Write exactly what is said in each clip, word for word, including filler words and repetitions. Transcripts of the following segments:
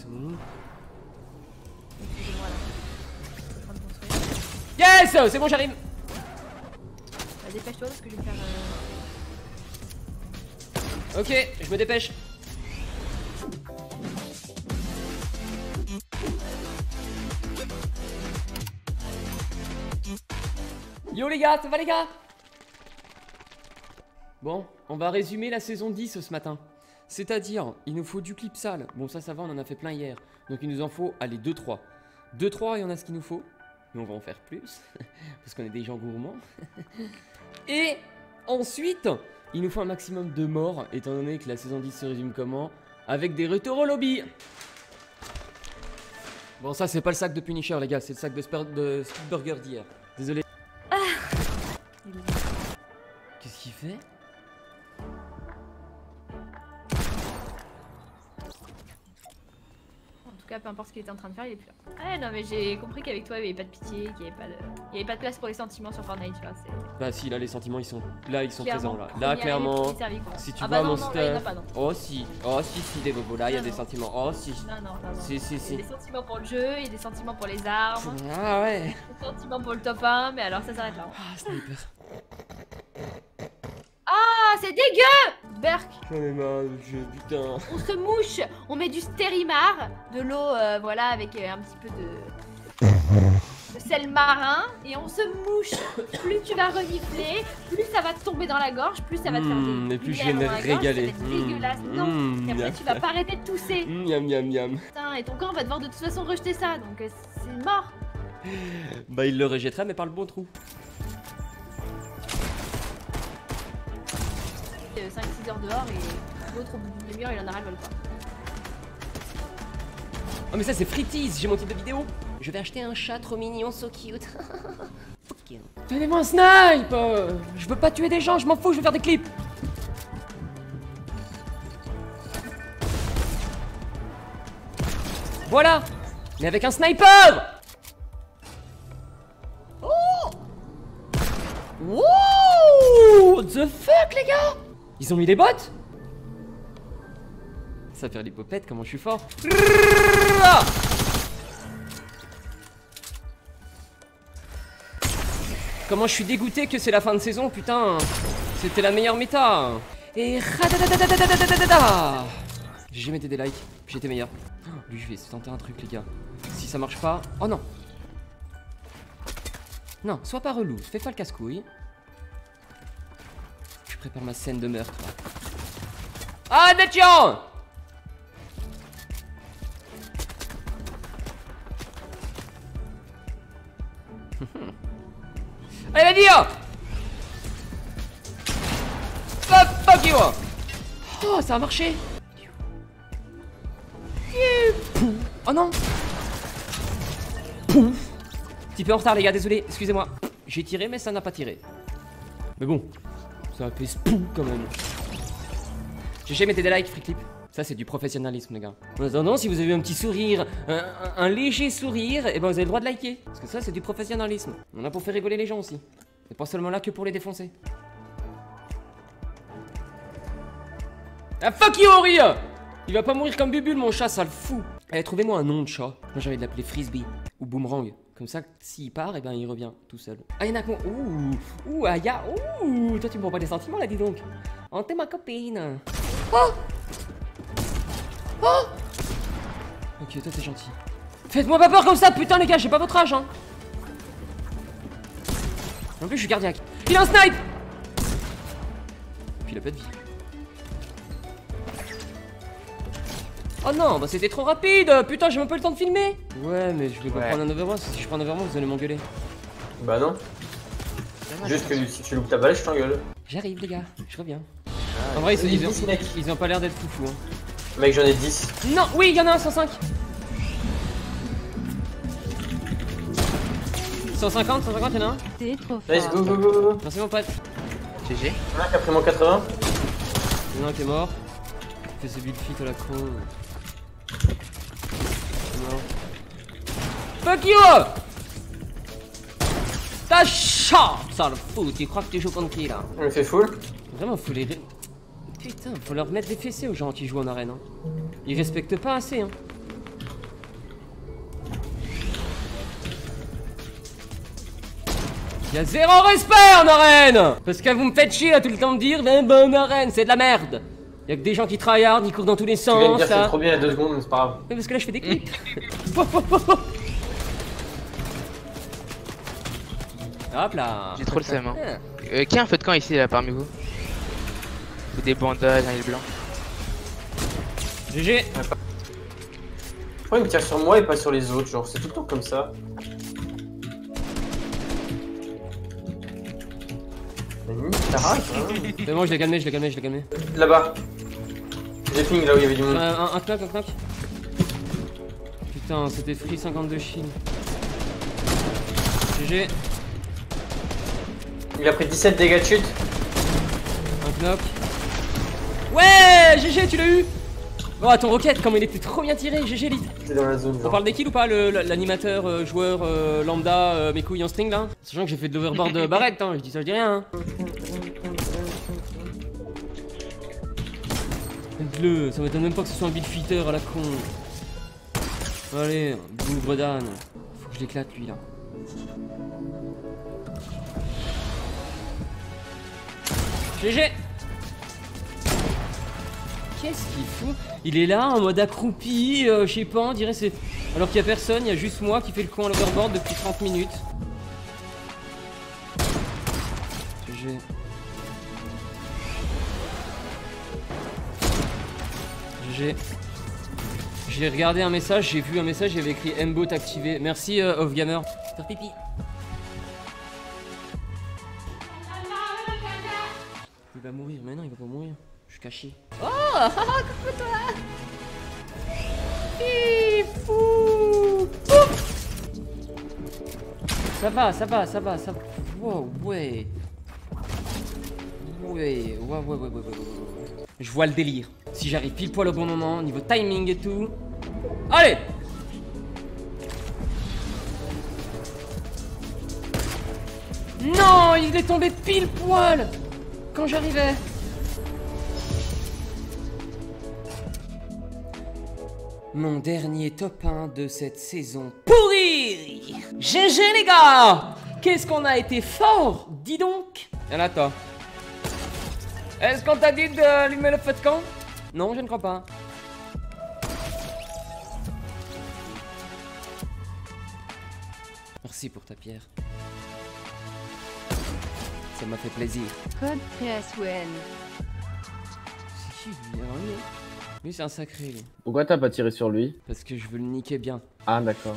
c'est bon. Yes, c'est bon, j'arrive. Bah, dépêche-toi parce que je vais me faire. Euh... Ok, je me dépêche. Yo les gars, ça va les gars? Bon, on va résumer la saison dix ce matin. C'est-à-dire, il nous faut du clip sale. Bon, ça, ça va, on en a fait plein hier. Donc, il nous en faut, allez, deux trois. deux trois, il y en a ce qu'il nous faut. Mais on va en faire plus. Parce qu'on est des gens gourmands. Et ensuite, il nous faut un maximum de morts. Étant donné que la saison dix se résume comment? Avec des retours au lobby. Bon, ça, c'est pas le sac de Punisher, les gars. C'est le sac de, Sp de Burger d'hier. Désolé. Ah. Qu'est-ce qu'il fait? Peu importe ce qu'il était en train de faire, il est plus là. Ah non, mais j'ai compris qu'avec toi il n'y avait pas de pitié, qu'il n'y avait, de... avait pas de place pour les sentiments sur Fortnite, tu vois. Bah si, là les sentiments ils sont là, ils sont clairement, présents là. Là clairement, servi, si tu ah, vois bah, mon stuff. Oh si, oh si, si, des bobos, là il y a non. des sentiments. Oh si, non, non, non, non. Si, si, si. Il y a des sentiments pour le jeu, il y a des sentiments pour les armes. Ah ouais. Des sentiments pour le top un, mais alors ça s'arrête là. Ah, sniper. Ah, c'est dégueu! Berk! J'en ai marre de Dieu, putain! On se mouche, on met du stérimar, de l'eau, euh, voilà, avec euh, un petit peu de... de sel marin, et on se mouche! Plus tu vas renifler, plus ça va te tomber dans la gorge, plus ça va te faire mmh, des... Et plus je vais me régaler. C'est mmh, dégueulasse, non! Mmh, et après, miam. Tu vas pas arrêter de tousser! Mmh, miam, miam, miam! Putain, et ton corps va devoir de toute façon rejeter ça, donc euh, c'est mort! Bah, il le rejettera, mais par le bon trou. cinq six heures dehors et l'autre au bout d'une demi-heure il en a ras le bol quoi. Oh mais ça c'est Fritties, j'ai mon type de vidéo. Je vais acheter un chat trop mignon, so cute. Okay. Donnez-moi un snipe. Je veux pas tuer des gens, je m'en fous, je veux faire des clips. Voilà. Mais avec un sniper. Oh. Wow. What the fuck les gars. Ils ont mis des bottes. Ça fait l'hypopète, comment je suis fort. Comment je suis dégoûté que c'est la fin de saison, putain. C'était la meilleure méta. Et j'ai jamais été des likes, j'étais meilleur. Lui, je vais tenter un truc, les gars. Si ça marche pas... Oh non. Non, sois pas relou, fais pas le casse-couille. Je prépare ma scène de meurtre. Ah, attention! Allez, vas-y! Fuck, fuck you! Oh, ça a marché! Oh non! Pouf! Petit peu en retard, les gars, désolé, excusez-moi. J'ai tiré, mais ça n'a pas tiré. Mais bon. Ça a fait spook quand même. J'ai jamais été des likes, free clip. Ça c'est du professionnalisme les gars. En attendant, si vous avez un petit sourire, un, un, un léger sourire, et ben vous avez le droit de liker. Parce que ça c'est du professionnalisme. On a pour faire rigoler les gens aussi. Et pas seulement là que pour les défoncer. Ah fuck you Henri. Il va pas mourir comme Bubule mon chat, ça le fout. Allez, trouvez-moi un nom de chat. Moi j'ai envie de l'appeler Frisbee ou Boomerang. Comme ça, s'il part, et ben il revient tout seul. Ah, y'en a con. Ouh, ouh, Aya, ouh. Toi, tu me prends pas des sentiments là, dis donc. Oh, t'es ma copine. Oh. Oh. Ok, toi, t'es gentil. Faites-moi pas peur comme ça, putain, les gars, j'ai pas votre âge, hein. En plus, je suis cardiaque. Il a un snipe. Puis il a pas de vie. Oh non, bah c'était trop rapide. Putain, j'ai même pas le temps de filmer. Ouais, mais je vais pas ouais. prendre un overwatch. Si je prends un overwatch, vous allez m'engueuler. Bah non. Juste que si tu loupes ta balle, je t'engueule. J'arrive, les gars, je reviens. Ah, en vrai, ils, ils, dix, ont, ils ont pas l'air d'être foufou. Hein. Mec, j'en ai dix. Non, oui, y'en a un cent cinq. cent cinquante, cent cinquante, y'en a un. T'es trop fort. Nice, go, go, go, go. Merci, mon pote. G G. Un qui a pris mon quatre-vingts. Y'en a un qui est mort. Fais ce build fit à la con. Fuck you! Ta chat! Ça le fout, tu crois que tu joues contre qui là? On les fait full? Vraiment, faut les. Putain, faut leur mettre des fessées aux gens qui jouent en arène. Hein. Ils respectent pas assez. Hein. Il y a zéro respect en arène. Parce que vous me faites chier à tout le temps de dire ben ben arène, c'est de la merde. Il y a que des gens qui tryhard, ils courent dans tous les sens. Tu viens de dire c'est trop bien il y a deux secondes, c'est pas grave. Mais parce que là je fais des clips. Hop là. J'ai trop le seum hein. Euh, qui a un feu de camp ici là parmi vous? Ou des bandages, un île blanc. G G. Pourquoi il me tire sur moi et pas sur les autres, genre c'est tout le temps comme ça. C'est bon, je l'ai calmé, je l'ai calmé, je l'ai calmé. Là-bas. J'ai fini là où il y avait du monde. Euh, un, un knock, un knock. Putain, c'était free cinquante-deux shield. G G. Il a pris dix-sept dégâts de chute. Un knock. Ouais, G G, tu l'as eu. Oh, ton roquette, comme il était trop bien tiré, G G lead. C'est dans la zone. On parle des kills ou pas, l'animateur, euh, joueur, euh, lambda, euh, mes couilles en string là? Sachant que j'ai fait de l'overboard euh, barrette, hein, je dis ça, je dis rien. Hein. Bleu, ça m'étonne même pas que ce soit un big fitter à la con. Allez, bougre d'âne. Faut que je l'éclate lui là. G G. Qu'est-ce qu'il fout? Il est là en mode accroupi, euh, je sais pas, on dirait c'est... Alors qu'il y a personne, il y a juste moi qui fais le con à l'overboard depuis trente minutes. G G. G G. J'ai regardé un message, j'ai vu un message, il y avait écrit Mbot activé. Merci euh, Offgamer. Faire pipi. Il va mourir, mais non il va pas mourir. Je suis caché. Oh, coucou toi. Fifou. Ça va, ça va, ça va, ça va. Wow, ouais. Ouais, ouais, ouais, ouais, ouais, ouais, ouais. Je vois le délire. Si j'arrive pile poil au bon moment, niveau timing et tout. Allez. Non, il est tombé pile poil quand j'arrivais. Mon dernier top un de cette saison pourrie. G G les gars. Qu'est-ce qu'on a été fort, dis donc. Y'en a toi. Est-ce qu'on t'a dit d'allumer le feu de camp? Non, je ne crois pas. Merci pour ta pierre. Ça m'a fait plaisir. Code P S W N. C'est qui lui? Lui c'est un sacré lui. Pourquoi t'as pas tiré sur lui? Parce que je veux le niquer bien. Ah d'accord.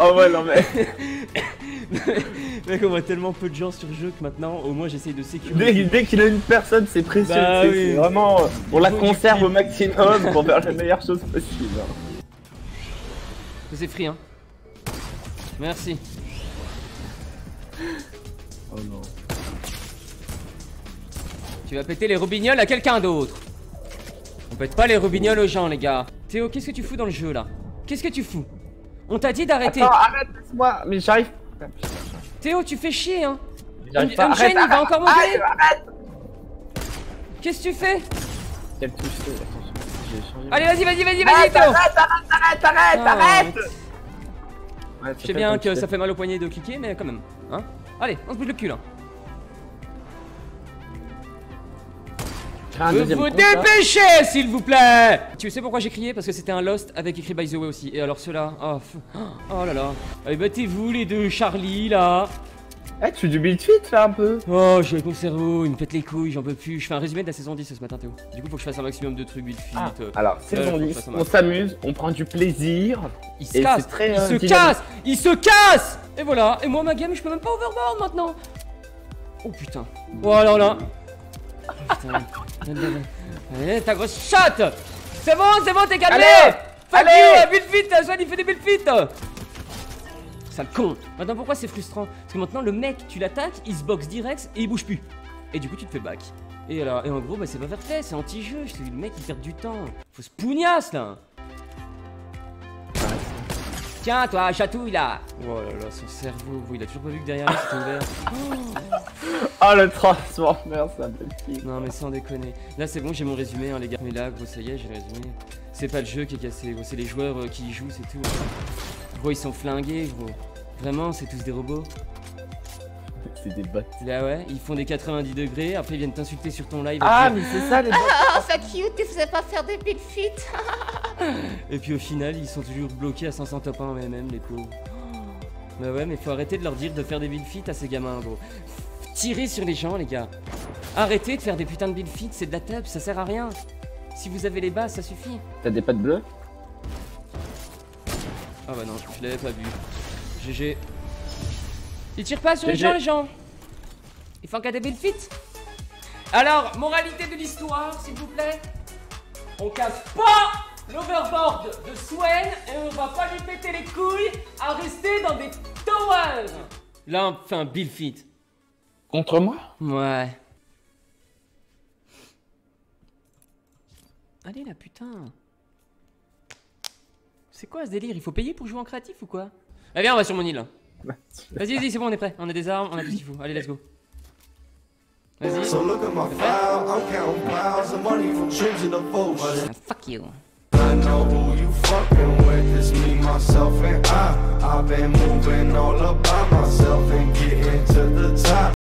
Oh ouais non mais... Mec on voit tellement peu de gens sur le jeu que maintenant au moins j'essaye de sécuriser. Dès, dès qu'il a une personne c'est précieux. Bah, oui. Vraiment on la conserve au maximum pour faire la meilleure chose possible. C'est free hein. Merci. Oh non. Tu vas péter les robignoles à quelqu'un d'autre. On pète pas les robignoles aux gens les gars. Théo, qu'est-ce que tu fous dans le jeu là? Qu'est-ce que tu fous? On t'a dit d'arrêter. Attends, arrête, laisse-moi, mais j'arrive. Théo, tu fais chier hein. J'arrive pas, arrête, il va encore mourir. Qu'est-ce que tu fais? Quel touche, attention, j'ai changé. Allez, vas-y, vas-y, vas-y, vas-y, Théo. Arrête, arrête, arrête, arrête, arrête. Je sais bien que ça fait mal au poignet de cliquer, mais quand même. Hein. Allez, on se bouge le cul là. Vous vous dépêchez s'il vous plaît. Tu sais pourquoi j'ai crié? Parce que c'était un Lost avec écrit by the way aussi. Et alors ceux-là, oh, oh là là. Allez battez-vous les deux Charlie là. Eh hey, tu fais du build fit là un peu. Oh je suis avec mon cerveau, il me pète les couilles, j'en peux plus. Je fais un résumé de la saison dix ce matin Théo. Du coup faut que je fasse un maximum de trucs build fit. Ah, euh, alors saison dix, on s'amuse, on prend du plaisir. Il se casse, très, il euh, se dynamique. casse, il se casse. Et voilà, et moi ma game je peux même pas overboard maintenant. Oh putain, oh alors là. Putain. Allez, ta grosse chatte. C'est bon, c'est bon, t'es calmé. Fuck you, build fit, Joanne il fait des build fit. Sale con. Maintenant pourquoi c'est frustrant? Parce que maintenant le mec, tu l'attaques, il se boxe direct et il bouge plus. Et du coup tu te fais back. Et alors, et en gros bah c'est pas fair-play, c'est anti-jeu. Je te dis le mec il perd du temps. Faut se pougnasse là. Tiens toi, chatouille là. Oh là là, son cerveau, il a toujours pas vu que derrière lui c'était ouvert. Oh. Ah oh, le Transformer, ça me pique. Non mais sans déconner. Là c'est bon, j'ai mon résumé hein, les gars. Mais là gros ça y est, j'ai le résumé. C'est pas le jeu qui est cassé, c'est les joueurs euh, qui y jouent, c'est tout. Gros ils sont flingués gros. Vraiment, c'est tous des robots. C'est des bots. Bah ouais, ils font des quatre-vingt-dix degrés, après ils viennent t'insulter sur ton live. Ah, après. Mais c'est ça les bots. Ah, ça cute, tu faisais pas faire des big feet. Et puis au final, ils sont toujours bloqués à cinq cents top un en M M, les pauvres. Bah ouais, mais faut arrêter de leur dire de faire des big feet à ces gamins, gros. Tirez sur les gens, les gars. Arrêtez de faire des putains de big feet, c'est de la teub, ça sert à rien. Si vous avez les bases, ça suffit. T'as des pattes bleues? Ah bah non, je l'avais pas vu. G G. Ils tirent pas sur les gens, les gens. Ils font qu'à des big feet. Alors, moralité de l'histoire, s'il vous plaît. On casse pas l'overboard de Swen et on va pas lui péter les couilles à rester dans des towers. Là, on fait un big feet. Contre moi? Ouais. Allez là, putain. C'est quoi ce délire? Il faut payer pour jouer en créatif ou quoi? Allez, viens, on va sur mon île. Vas-y, vas-y, c'est bon, on est prêt. On a des armes, on a tout ce qu'il faut. Allez, let's go. Vas-y. Ah, fuck you.